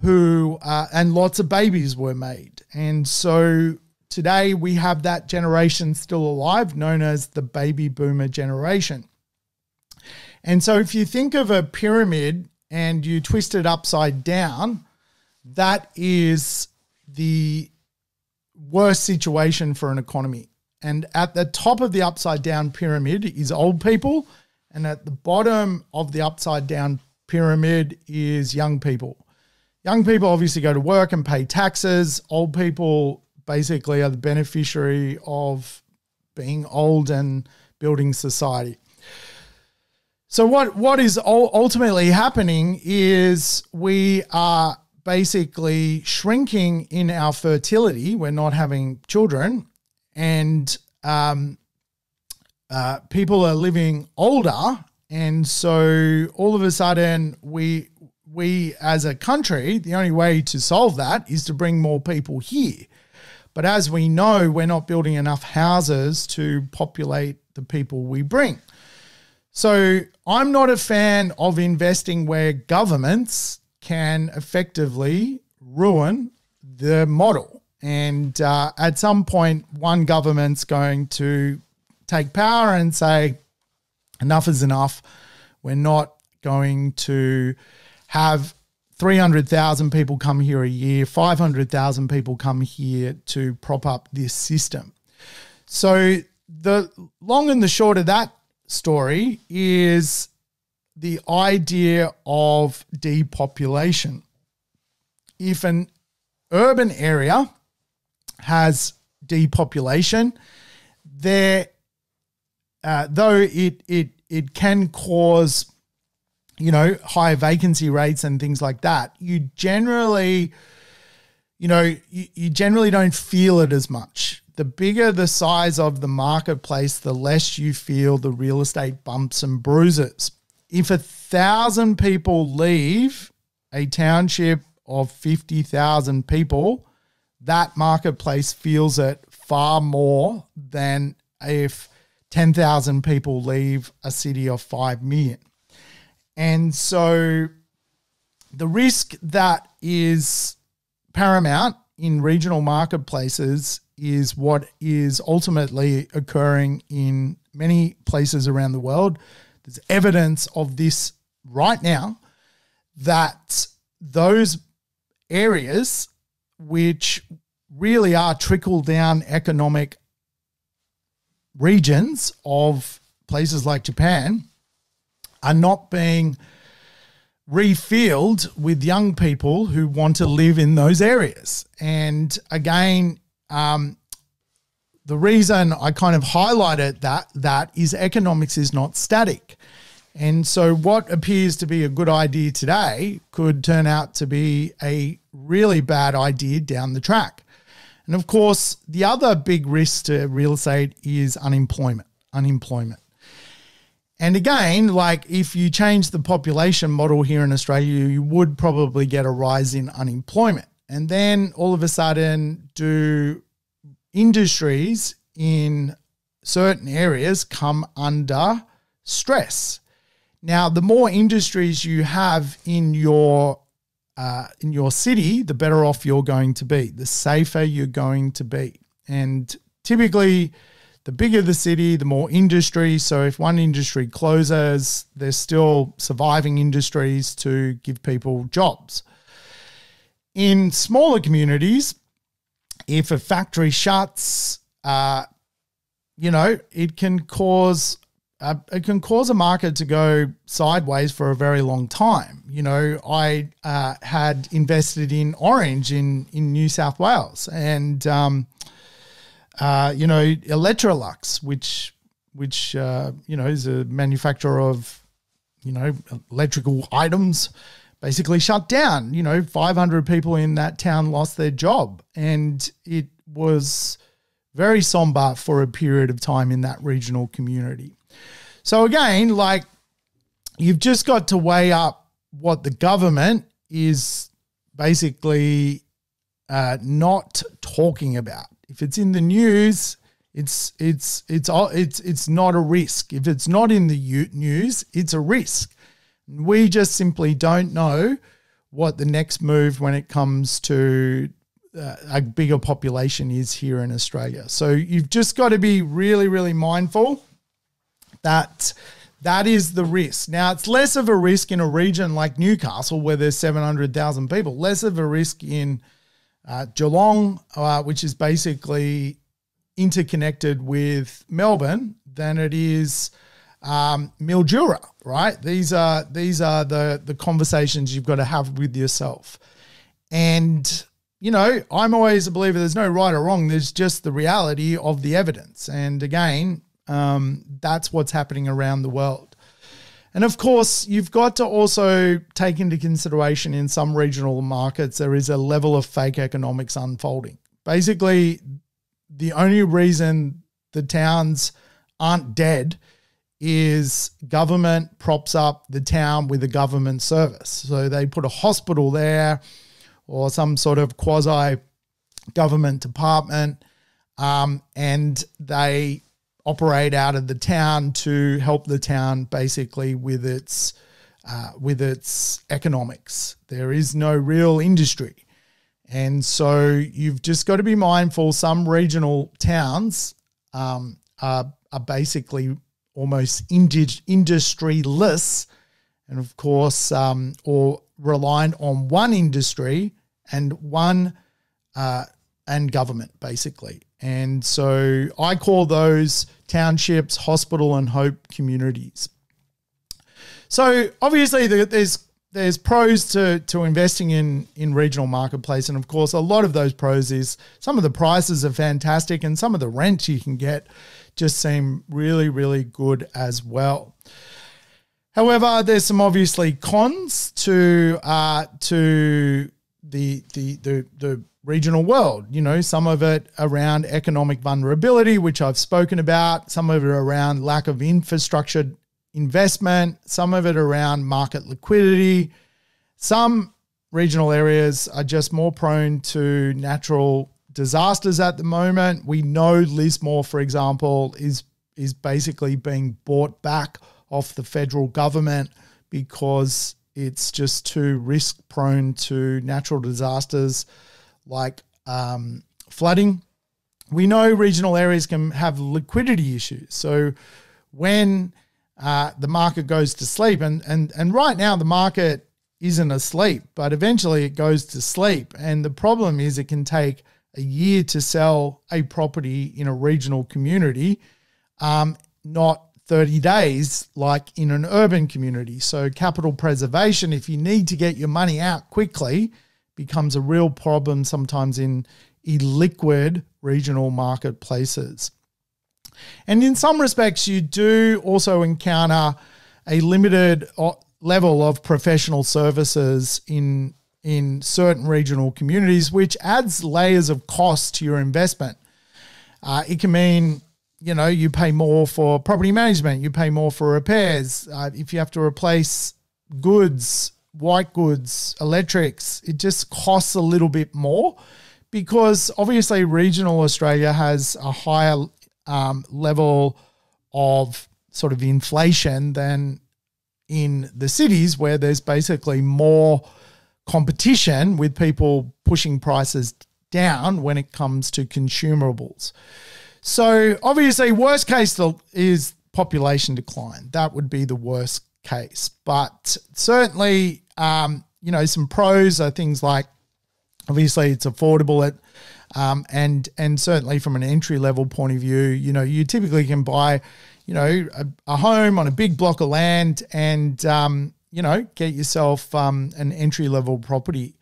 who, uh, and lots of babies were made. And so today we have that generation still alive, known as the baby boomer generation. And so if you think of a pyramid and you twist it upside down, that is the worst situation for an economy. And at the top of the upside down pyramid is old people. And at the bottom of the upside down pyramid is young people. Young people obviously go to work and pay taxes. Old people basically are the beneficiary of being old and building society. So what, what is ultimately happening is we are basically shrinking in our fertility. We're not having children and um, uh, people are living older. And so all of a sudden we... We, as a country, the only way to solve that is to bring more people here. But as we know, we're not building enough houses to populate the people we bring. So I'm not a fan of investing where governments can effectively ruin the model. And uh, at some point, one government's going to take power and say, enough is enough. We're not going to have three hundred thousand people come here a year, five hundred thousand people come here to prop up this system. So the long and the short of that story is the idea of depopulation. If an urban area has depopulation, there, uh, though it, it, it can cause, you know, higher vacancy rates and things like that, you generally, you know, you, you generally don't feel it as much. The bigger the size of the marketplace, the less you feel the real estate bumps and bruises. If a thousand people leave a township of fifty thousand people, that marketplace feels it far more than if ten thousand people leave a city of five million. And so the risk that is paramount in regional marketplaces is what is ultimately occurring in many places around the world. There's evidence of this right now, that those areas which really are trickle-down economic regions of places like Japan are not being refilled with young people who want to live in those areas. And again, um, the reason I kind of highlighted that, that is economics is not static. And so what appears to be a good idea today could turn out to be a really bad idea down the track. And of course, the other big risk to real estate is unemployment, unemployment. And again, like if you change the population model here in Australia, you would probably get a rise in unemployment. And then all of a sudden, do industries in certain areas come under stress? Now, the more industries you have in your uh, in your city, the better off you're going to be, the safer you're going to be. And typically, the bigger the city, the more industry. So if one industry closes, there's still surviving industries to give people jobs. In smaller communities, if a factory shuts, uh, you know, it can cause uh, it can cause a market to go sideways for a very long time. You know, I uh, had invested in orange in in New South Wales, and um, uh, you know, Electrolux, which which uh, you know is a manufacturer of you know electrical items, basically shut down. You know, five hundred people in that town lost their job, and it was very somber for a period of time in that regional community. So again, like you've just got to weigh up what the government is basically uh, not talking about. If it's in the news, it's it's it's it's it's not a risk. If it's not in the news, it's a risk. We just simply don't know what the next move when it comes to Uh, a bigger population is here in Australia. So you've just got to be really, really mindful that that is the risk. Now, it's less of a risk in a region like Newcastle where there's seven hundred thousand people, less of a risk in uh, Geelong, uh, which is basically interconnected with Melbourne, than it is um, Mildura, right? These are, these are the, the conversations you've got to have with yourself. And you know, I'm always a believer there's no right or wrong. There's just the reality of the evidence. And again, um, that's what's happening around the world. And of course, you've got to also take into consideration in some regional markets, there is a level of fake economics unfolding. Basically, the only reason the towns aren't dead is government props up the town with a government service. So they put a hospital there, or some sort of quasi-government department, um, and they operate out of the town to help the town basically with its, uh, with its economics. There is no real industry. And so you've just got to be mindful some regional towns um, are, are basically almost industry-less, and of course, um, or reliant on one industry and one uh, and government, basically. And so I call those townships, hospital and hope communities. So obviously there's there's pros to, to investing in, in regional marketplace. And of course, a lot of those pros is some of the prices are fantastic and some of the rent you can get just seem really, really good as well. However, there's some obviously cons to uh, to the, the the the regional world. You know, some of it around economic vulnerability, which I've spoken about. Some of it around lack of infrastructure investment. Some of it around market liquidity. Some regional areas are just more prone to natural disasters at the moment. We know Lismore, for example, is is basically being bought back off the federal government because it's just too risk prone to natural disasters like um, flooding. We know regional areas can have liquidity issues. So when uh, the market goes to sleep, and, and, and right now the market isn't asleep, but eventually it goes to sleep. And the problem is it can take a year to sell a property in a regional community, um, not thirty days like in an urban community. So capital preservation, if you need to get your money out quickly, becomes a real problem sometimes in illiquid regional marketplaces. And in some respects, you do also encounter a limited level of professional services in, in certain regional communities, which adds layers of cost to your investment. Uh, it can mean you know, you pay more for property management, you pay more for repairs. Uh, if you have to replace goods, white goods, electrics, it just costs a little bit more because obviously regional Australia has a higher um, level of sort of inflation than in the cities, where there's basically more competition with people pushing prices down when it comes to consumables. So obviously worst case is population decline. That would be the worst case. But certainly, um, you know, some pros are things like, obviously it's affordable at, um, and, and certainly from an entry level point of view, you know, you typically can buy, you know, a, a home on a big block of land and, um, you know, get yourself um, an entry level property.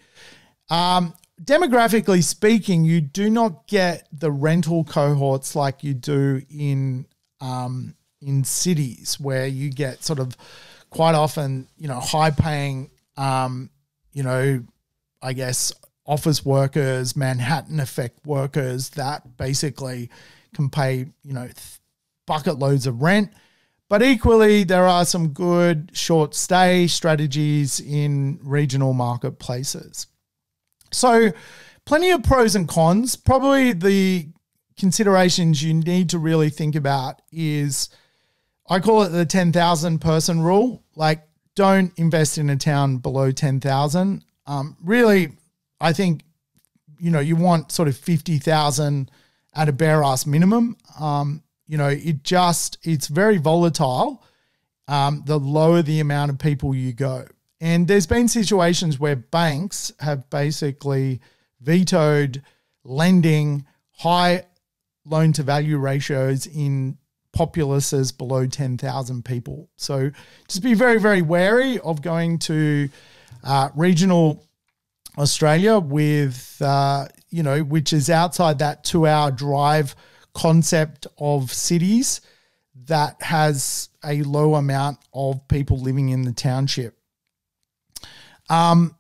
Um, Demographically speaking, you do not get the rental cohorts like you do in um, in cities, where you get sort of quite often, you know, high-paying, um, you know, I guess office workers, Manhattan effect workers that basically can pay, you know, bucket loads of rent. But equally, there are some good short-stay strategies in regional marketplaces. So plenty of pros and cons. Probably the considerations you need to really think about is, I call it the ten thousand person rule. Like, don't invest in a town below ten thousand. Um, really, I think, you know, you want sort of fifty thousand at a bare ass minimum. Um, you know, it just, it's very volatile. Um, the lower the amount of people you go. And there's been situations where banks have basically vetoed lending high loan-to-value ratios in populaces below ten thousand people. So just be very, very wary of going to uh, regional Australia with, uh, you know, which is outside that two-hour drive concept of cities that has a low amount of people living in the township. Um,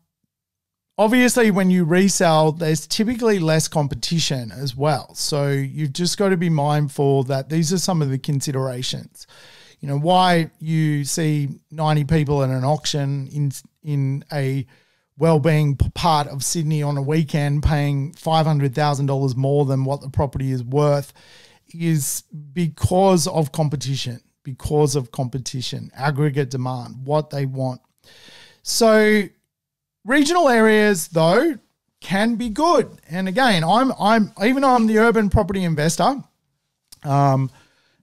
obviously when you resell, there's typically less competition as well. So you've just got to be mindful that these are some of the considerations, you know, why you see ninety people at an auction in, in a well-being part of Sydney on a weekend paying five hundred thousand dollars more than what the property is worth is because of competition, because of competition, aggregate demand, what they want. So, regional areas though can be good, and again, I'm I'm even though I'm the urban property investor, um,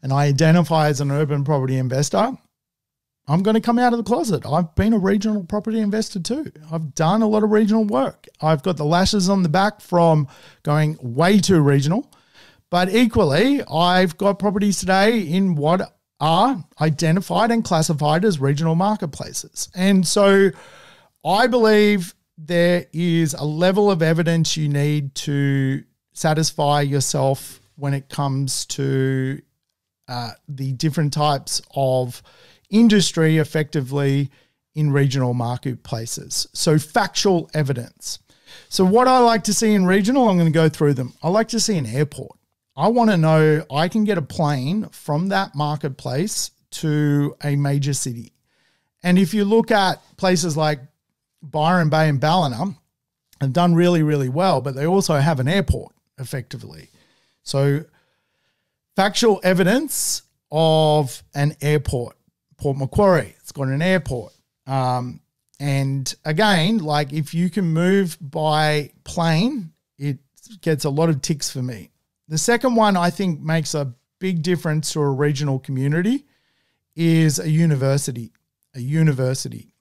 and I identify as an urban property investor, I'm going to come out of the closet. I've been a regional property investor too. I've done a lot of regional work. I've got the lashes on the back from going way too regional, but equally, I've got properties today in what are identified and classified as regional marketplaces. And so I believe there is a level of evidence you need to satisfy yourself when it comes to uh, the different types of industry effectively in regional marketplaces. So factual evidence. So what I like to see in regional, I'm going to go through them. I like to see an airport. I want to know I can get a plane from that marketplace to a major city. And if you look at places like Byron Bay and Ballina, they've done really, really well, but they also have an airport effectively. So factual evidence of an airport. Port Macquarie, it's got an airport. Um, and again, like if you can move by plane, it gets a lot of ticks for me. The second one I think makes a big difference to a regional community is a university, a university.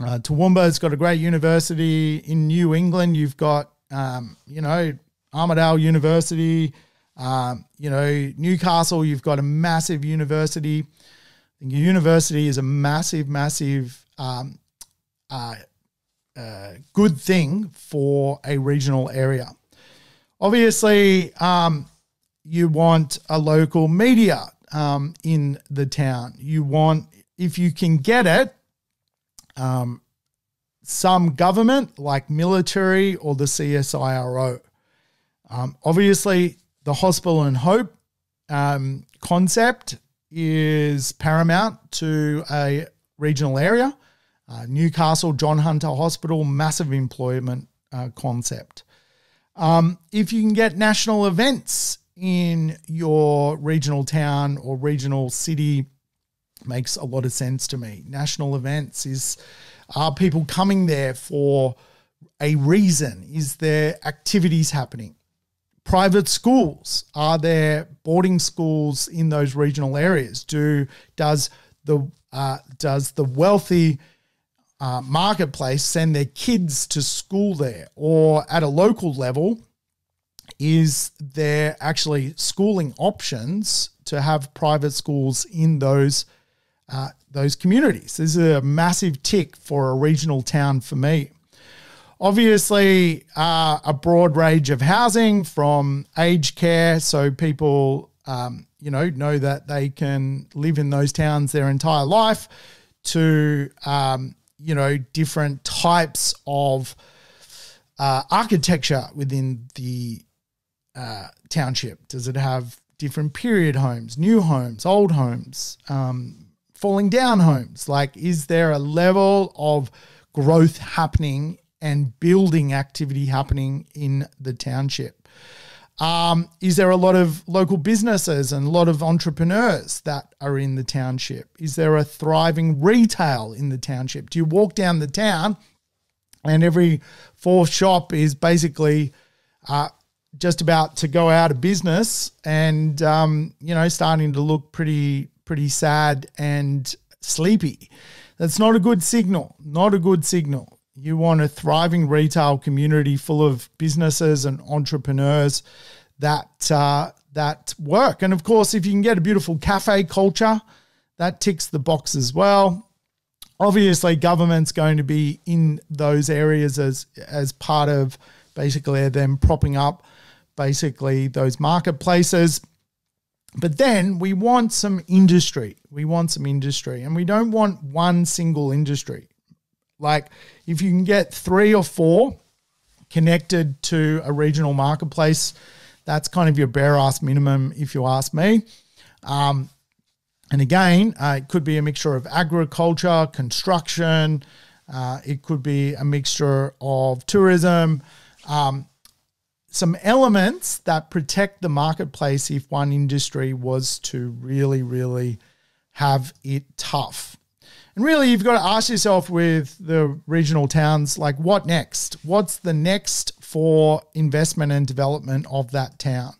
Uh, Toowoomba has got a great university. In New England, you've got, um, you know, Armidale University, um, you know, Newcastle, you've got a massive university. I think a university is a massive, massive um, uh, uh, good thing for a regional area. Obviously, um, you want a local media um, in the town. You want, if you can get it, um, some government like military or the C S I R O. Um, obviously, the hospital and hope um, concept is paramount to a regional area. Uh, Newcastle, John Hunter Hospital, massive employment uh, concept. Um, if you can get national events in your regional town or regional city, makes a lot of sense to me. National events is, are people coming there for a reason? Is there activities happening? Private schools, are there boarding schools in those regional areas? Do does the uh, does the wealthy uh, marketplace send their kids to school there? Or at a local level, is there actually schooling options to have private schools in those uh, those communities? This is a massive tick for a regional town for me. Obviously, uh, a broad range of housing from aged care, so people, um, you know, know that they can live in those towns their entire life, to, um, you know, different types of uh, architecture within the uh, township. Does it have different period homes, new homes, old homes, um, falling down homes? Like, is there a level of growth happening and building activity happening in the township? Um, is there a lot of local businesses and a lot of entrepreneurs that are in the township? Is there a thriving retail in the township? Do you walk down the town and every fourth shop is basically uh, just about to go out of business and, um, you know, starting to look pretty, pretty sad and sleepy? That's not a good signal, not a good signal. You want a thriving retail community full of businesses and entrepreneurs that uh, that work. And, of course, if you can get a beautiful cafe culture, that ticks the box as well. Obviously, government's going to be in those areas as, as part of basically them propping up basically those marketplaces. But then we want some industry. We want some industry, and we don't want one single industry. Like, if you can get three or four connected to a regional marketplace, that's kind of your bare-ass minimum, if you ask me. Um, and again, uh, it could be a mixture of agriculture, construction. Uh, it could be a mixture of tourism. Um, some elements that protect the marketplace if one industry was to really, really have it tough. And really, you've got to ask yourself with the regional towns, like, what next? What's the next for investment and development of that town?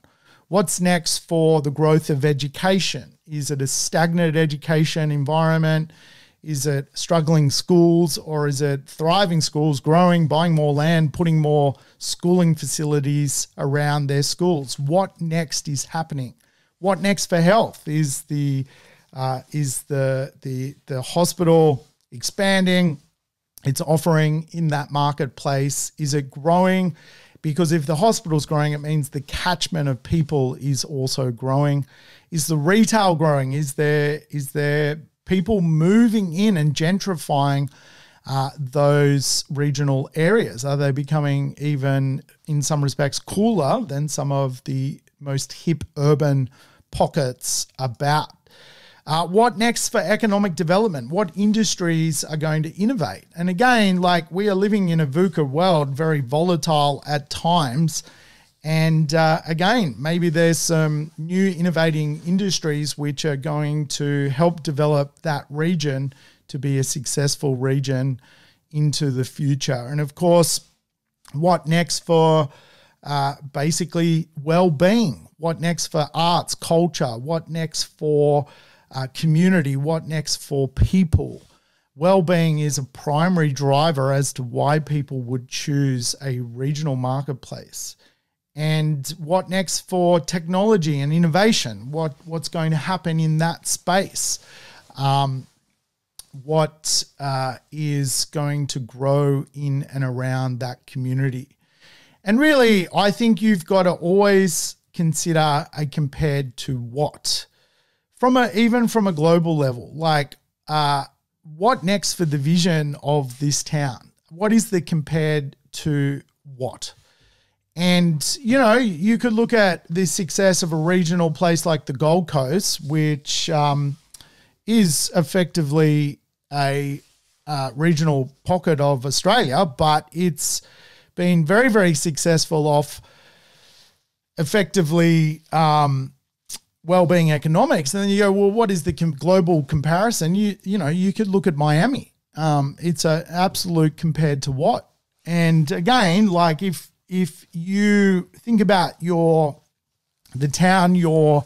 What's next for the growth of education? Is it a stagnant education environment? Is it struggling schools, or is it thriving schools, growing, buying more land, putting more schooling facilities around their schools? What next is happening? What next for health? Is the Uh, is the, the, the hospital expanding its offering in that marketplace? Is it growing? Because if the hospital's growing, it means the catchment of people is also growing. Is the retail growing? Is there, is there people moving in and gentrifying uh, those regional areas? Are they becoming, even in some respects, cooler than some of the most hip urban pockets about? Uh, what next for economic development? What industries are going to innovate? And again, like, we are living in a VUCA world, very volatile at times. And uh, again, maybe there's some new innovating industries which are going to help develop that region to be a successful region into the future. And of course, what next for uh, basically well-being? What next for arts, culture? What next for Uh, community? What next for people? Well-being is a primary driver as to why people would choose a regional marketplace. And what next for technology and innovation? What what's going to happen in that space? Um, what uh, is going to grow in and around that community? And really, I think you've got to always consider a compared to what. From a, even from a global level, like, uh, what next for the vision of this town? What is the compared to what? And, you know, you could look at the success of a regional place like the Gold Coast, which um, is effectively a uh, regional pocket of Australia, but it's been very, very successful off effectively um, well-being economics. And then you go, well, what is the com global comparison? You, you know, you could look at Miami. Um, it's an absolute compared to what? And again, like if, if you think about your the town you're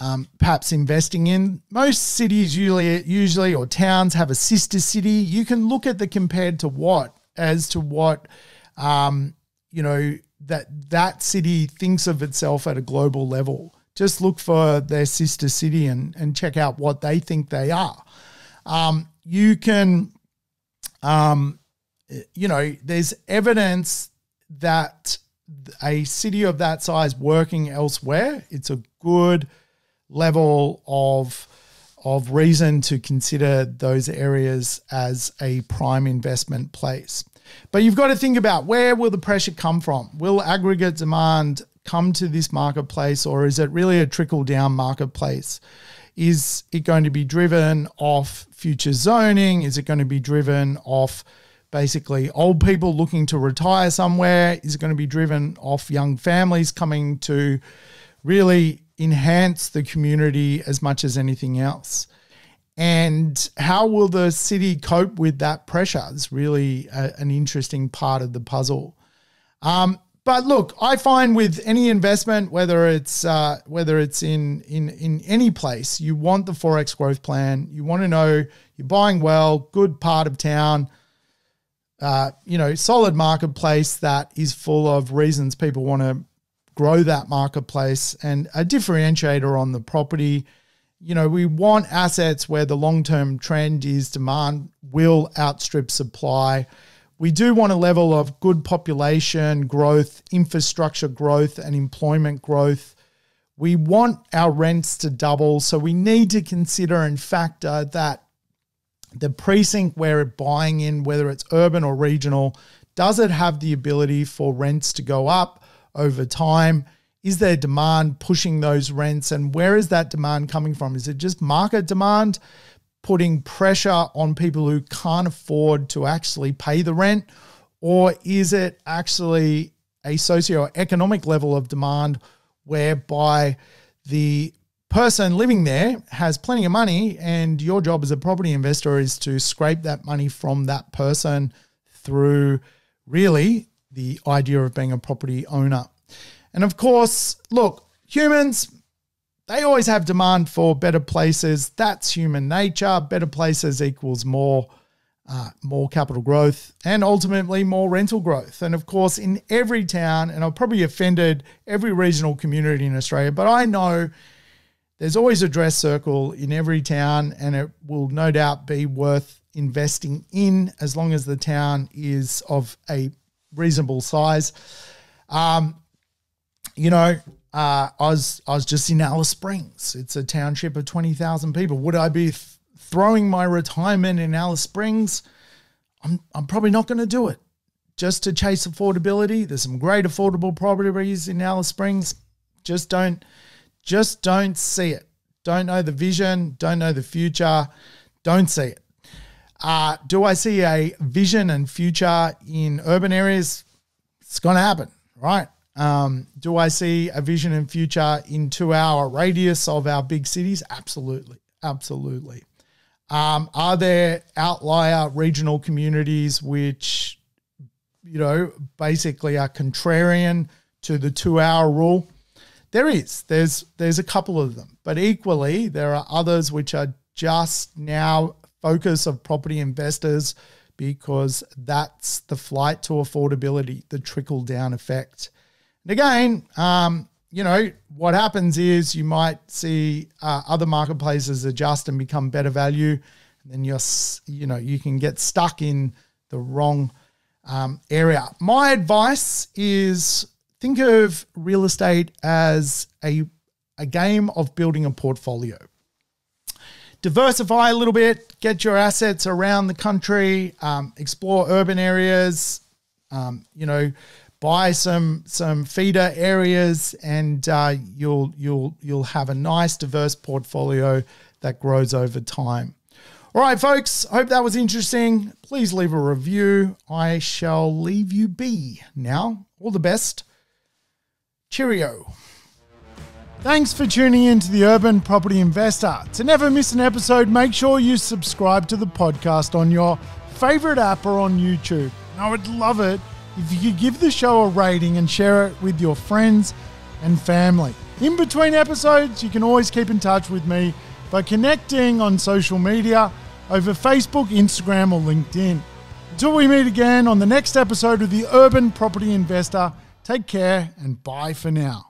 um, perhaps investing in, most cities usually, usually or towns have a sister city. You can look at the compared to what as to what, um, you know, that that city thinks of itself at a global level. Just look for their sister city and, and check out what they think they are. Um, you can, um, you know, there's evidence that a city of that size working elsewhere, it's a good level of, of reason to consider those areas as a prime investment place. But you've got to think about, where will the pressure come from? Will aggregate demand come to this marketplace, or is it really a trickle-down marketplace? Is it going to be driven off future zoning? Is it going to be driven off basically old people looking to retire somewhere? Is going to be driven off young families coming to really enhance the community as much as anything else? And how will the city cope with that pressure? It's really a, an interesting part of the puzzle. Um, but look, I find with any investment, whether it's uh, whether it's in, in, in any place, you want the Forex growth plan. You want to know you're buying well, good part of town, Uh, you know, solid marketplace that is full of reasons people want to grow that marketplace, and a differentiator on the property. You know, we want assets where the long-term trend is demand will outstrip supply. We do want a level of good population growth, infrastructure growth, and employment growth. We want our rents to double. So we need to consider and factor that the precinct where it's buying in, whether it's urban or regional, does it have the ability for rents to go up over time? Is there demand pushing those rents? And where is that demand coming from? Is it just market demand putting pressure on people who can't afford to actually pay the rent? Or is it actually a socioeconomic level of demand whereby the person living there has plenty of money, and your job as a property investor is to scrape that money from that person through really the idea of being a property owner? And of course, look, humans, they always have demand for better places. That's human nature. Better places equals more, uh, more capital growth and ultimately more rental growth. And of course, in every town, and I've probably offended every regional community in Australia, but I know there's always a dress circle in every town, and it will no doubt be worth investing in as long as the town is of a reasonable size. Um, you know, uh, I was I was just in Alice Springs. It's a township of twenty thousand people. Would I be th throwing my retirement in Alice Springs? I'm, I'm probably not going to do it just to chase affordability. There's some great affordable properties in Alice Springs. Just don't. Just don't see it. Don't know the vision. Don't know the future. Don't see it. Uh, do I see a vision and future in urban areas? It's going to happen, right? Um, do I see a vision and future in two-hour radius of our big cities? Absolutely. Absolutely. Um, are there outlier regional communities which, you know, basically are contrarian to the two-hour rule? There is. There's there's a couple of them. But equally, there are others which are just now focus of property investors because that's the flight to affordability, the trickle-down effect. And again, um, you know, what happens is you might see uh, other marketplaces adjust and become better value, and then you're, you know, you can get stuck in the wrong um, area. My advice is, think of real estate as a, a game of building a portfolio. Diversify a little bit, get your assets around the country, um, explore urban areas, um, you know, buy some some feeder areas, and uh, you'll you'll you'll have a nice diverse portfolio that grows over time. All right, folks, hope that was interesting. Please leave a review. I shall leave you be now. All the best. Cheerio. Thanks for tuning in to the Urban Property Investor. To never miss an episode, make sure you subscribe to the podcast on your favorite app or on YouTube. And I would love it if you could give the show a rating and share it with your friends and family. In between episodes, you can always keep in touch with me by connecting on social media over Facebook, Instagram, or LinkedIn. Until we meet again on the next episode of the Urban Property Investor, take care and bye for now.